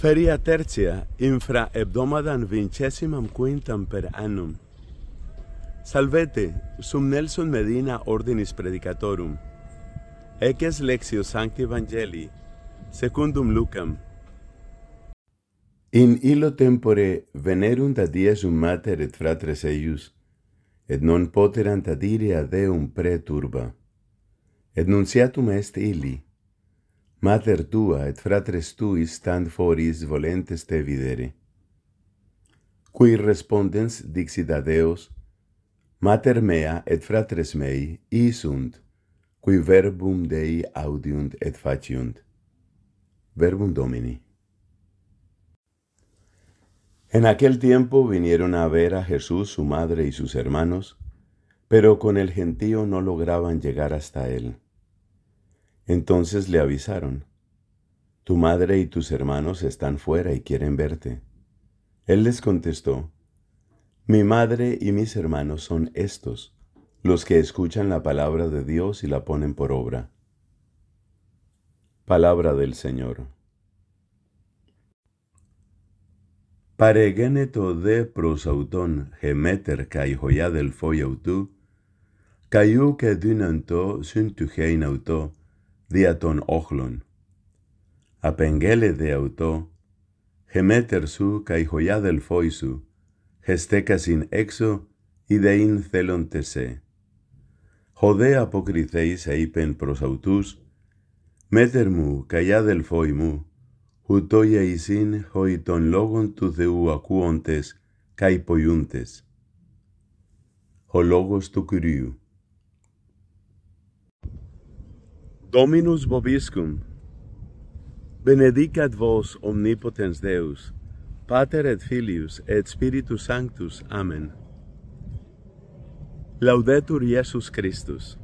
Feria tertia, infra hebdomadam vincesimam quintam per annum. Salvete, sum Nelson Medina ordinis predicatorum. Eques lectio sancti Evangelii, secundum Lucam. In illo tempore venerunt ad Iesum mater et fratres eius, et non poterant adire ad Deum preturba. Et nunciatum est illi, Mater tua et fratres tui stand foris volentes te videre. Qui respondens dixit ad eos, Mater mea et fratres mei sunt, qui verbum Dei audiunt et faciunt. Verbum Domini. En aquel tiempo vinieron a ver a Jesús su madre y sus hermanos, pero con el gentío no lograban llegar hasta él. Entonces le avisaron, «Tu madre y tus hermanos están fuera y quieren verte». Él les contestó, «Mi madre y mis hermanos son estos, los que escuchan la palabra de Dios y la ponen por obra». Palabra del Señor. Paregeneto de prosauton gemeter kai hoiadel foiautu, kaiu ke dynanto syntugein auto, diaton ochlon. Apengele de auto, gemeter su kai hoiadel foisu, gestecasin exo, idein celon tese. Jode apocritheis eipen prosautus, meter mu kaiadel foimu, utoia isin hoiton logon tu deu acuontes kai poiuntes. O logos tu curiu. Dominus vobiscum. Benedicat vos omnipotens Deus, Pater et Filius et Spiritus Sanctus. Amen. Laudetur Iesus Christus.